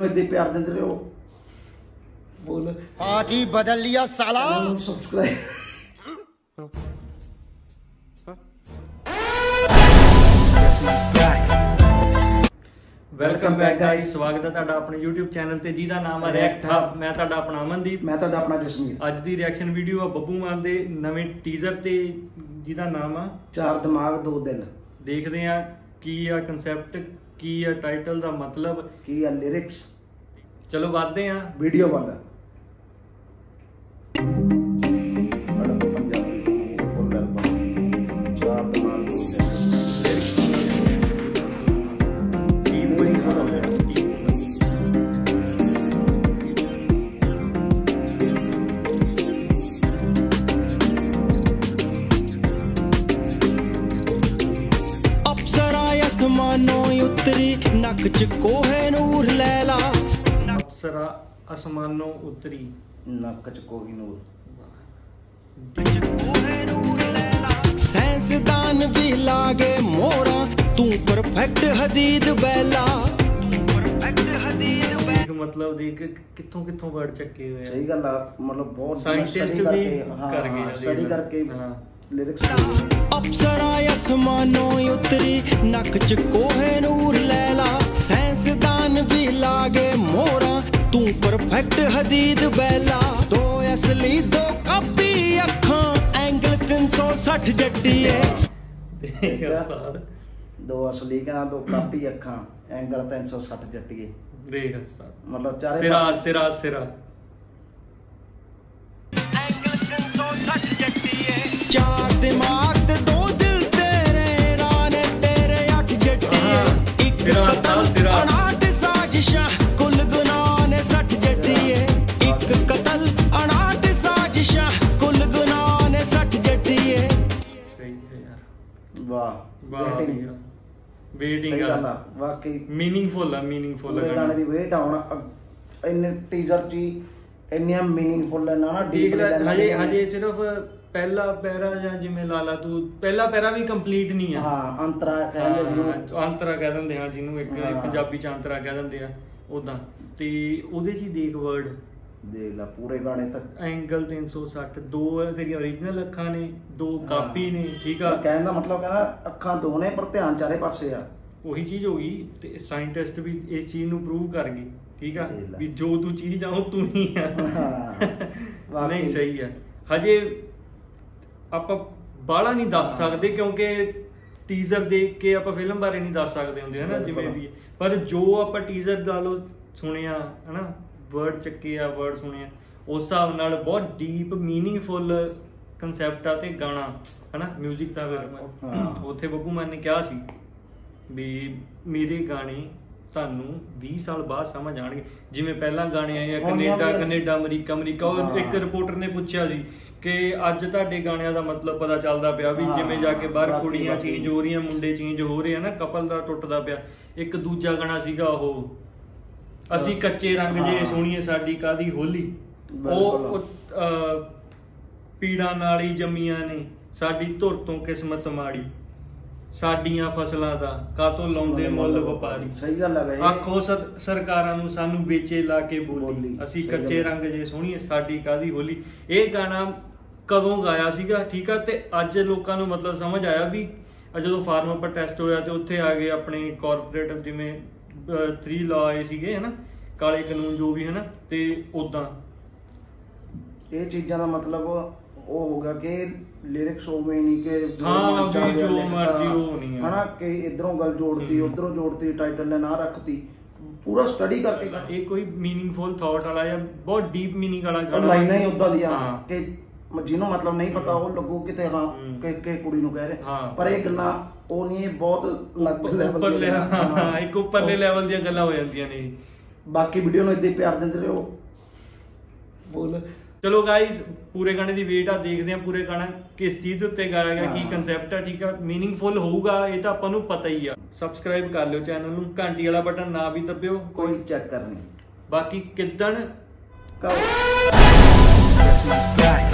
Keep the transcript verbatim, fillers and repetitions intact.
में प्यार देते रहो। बोल आज ही बदल लिया साला। सब्सक्राइब वेलकम बैक गाइस, स्वागत है ਤੁਹਾਡਾ ਆਪਣੇ YouTube ਚੈਨਲ ਤੇ ਜਿਹਦਾ ਨਾਮ ਹੈ ਰਿਐਕਟ ਹਬ। ਮੈਂ ਤੁਹਾਡਾ ਆਪਣਾ ਅਮਨਦੀਪ, ਮੈਂ ਤੁਹਾਡਾ ਆਪਣਾ ਜਸਮੀਰ। ਅੱਜ ਦੀ ਰਿਐਕਸ਼ਨ ਵੀਡੀਓ ਆ ਬੱਬੂ ਮਾਨ ਦੇ ਨਵੇਂ ਟੀਜ਼ਰ ਤੇ ਜਿਹਦਾ ਨਾਮ ਆ ਚਾਰ ਦਿਮਾਗ ਦੋ ਦਿਲ। ਦੇਖਦੇ ਆ ਕੀ ਆ ਕਨਸੈਪਟ, की है टाइटल का मतलब, की है लिरिक्स। चलो बढ़ते हैं वीडियो वाला। मतलब देख कितों कितों वर्ड चक्के हुए हैं। सही गल मतलब बहुत स्टडी करके कर गए स्टडी करके दो असली का दो कापी अखा एंगल तीन सौ सठ जट्टिए। मतलब सिरा सिरा सिरा चार दिमाग ते दो दिल तेरे राने तेरे अठ जटिए एक कतल अनाट साजिशा कुल गुनाह ने सठ जटिए एक कतल अनाट साजिशा कुल गुनाह ने सठ जटिए। वाह वेटिंग वेटिंग गाना वाकई मीनिंगफुल है, मीनिंगफुल है गाने दी वेट आउण इन टीजर जी इन्नी मीनिंगफुल है ना। डीप हजे हजे सिर्फ पहला पैरा या जिमें लाला तू पहला पैरा भी कंप्लीट नहीं है। हां अंतरा कह लेनु अंतरा कह दंदे हां जिनु एक पंजाबी च अंतरा कह दंदे आ ओदा ते ओदे च देख वर्ड देख ला पूरे गाने तक एंगल तीन सौ साठ दो तेरी ओरिजिनल अखां ने दो कापी ने। ठीक है कहन दा मतलब कहना अखां दो ने पर ध्यान चारे पासे आ वही चीज होगी ते साइंटिस्ट भी इस चीज नु प्रूव कर गए। ठीक है भी जो तू चीज आ ओ तू ही है। हां नहीं सही है। हजे आप बाला नहीं दस सकते क्योंकि टीजर देख के आप फिल्म बारे नहीं दस सकते होंगे है ना जिमें भी, पर जो आप टीजर ला लो सुने है ना वर्ड चके आ वर्ड सुने उस हिसाब नाल बहुत डीप मीनिंगफुल कंसैप्ट आते गाना है ना। म्यूजिक का उत्थे बब्बू मान ने कहा सी भी मेरे गाने ਤੁਹਾਨੂੰ बीस साल बाद समझ आएंगे जिवें पहला गाने आए कनेडा कनेडा अमरीका अमरीका और एक रिपोर्टर ने पूछा जी कि अज तुहाडे गाणियां दा मतलब पता चलदा पिया भी जिवें जाके बाहर कुड़ियां चेंज हो रही मुंडे चेंज हो रहे हैं ना कपल दा टुटदा पिया। एक दूजा गाना सीगा ओह असीं कच्चे रंग जे सोहणीए साडी कादी होली ओह पीड़ां नाल ही जम्मियां ने साडी धुर तों किस्मत माड़ी साडियां फसलां दा कातों लाउंदे मुल वपारी। सही गल है। आखो सरकारां नूं सानू बेचे ला के बोली असी कच्चे रंग जे सोहणीए साडी कादी होली। इह गाना कदों गाया सीगा। ठीक है ते अज लोकां नूं मतलब समझ आया भी जदों फार्मर पर टेस्ट होया ते उत्थे आ गए अपने कॉरपोरेट जिवें थ्री लॉ आए सीगे है ना काले कानून जो भी है ना ते उदां इह चीज़ां दा मतलब ਉਹ ਹੋਗਾ ਕਿ ਲਿਰਿਕਸ ਹੋਵੇਂ ਨਹੀਂ ਕਿ ਹਾਂ ਜੋ ਮਰਜ਼ੀ ਹੋ ਨਹੀਂ ਹਨਾ ਕਿ ਇਧਰੋਂ ਗੱਲ ਜੋੜਤੀ ਉਧਰੋਂ ਜੋੜਤੀ ਟਾਈਟਲ ਨੇ ਨਾ ਰੱਖਤੀ ਪੂਰਾ ਸਟੱਡੀ ਕਰਕੇ। ਇਹ ਕੋਈ मीनिंगफुल ਥਾਟ ਵਾਲਾ ਜਾਂ ਬਹੁਤ ਡੀਪ मीनिंग ਵਾਲਾ ਗਾਣਾ ਲਾਈਨਾਂ ਹੀ ਉਦਾਂ ਦੀਆਂ ਕਿ ਜਿਹਨੂੰ ਮਤਲਬ ਨਹੀਂ ਪਤਾ ਉਹ ਲੱਗੂ ਕਿਤੇ ਹਾਂ ਕਿ ਕਿ ਕੁੜੀ ਨੂੰ ਕਹਿ ਰਹੇ ਪਰ ਇਹ ਗੱਲਾਂ ਉਹ ਨਹੀਂ ਇਹ ਬਹੁਤ ਅਲੱਗ ਲੈਵਲ ਦੀਆਂ ਹਾਂ ਇੱਕ ਉੱਪਰਲੇ ਲੈਵਲ ਦੀਆਂ ਗੱਲਾਂ ਹੋ ਜਾਂਦੀਆਂ ਨੇ। ਬਾਕੀ ਵੀਡੀਓ ਨੂੰ ਇਦਾਂ ਪਿਆਰ ਦਿੰਦੇ ਰਹੋ। ਬੋਲ चलो गाइज पूरे गाने की वेट आ देखते हैं पूरे गाना किस चीज़ उत्ते गाया गया की कंसैप्ट है। ठीक है मीनिंगफुल होगा ये तो अपन पता ही है। सबसक्राइब कर लियो चैनल में घंटी वाला बटन ना भी दबियो कोई चक्कर नहीं। बाकी किदन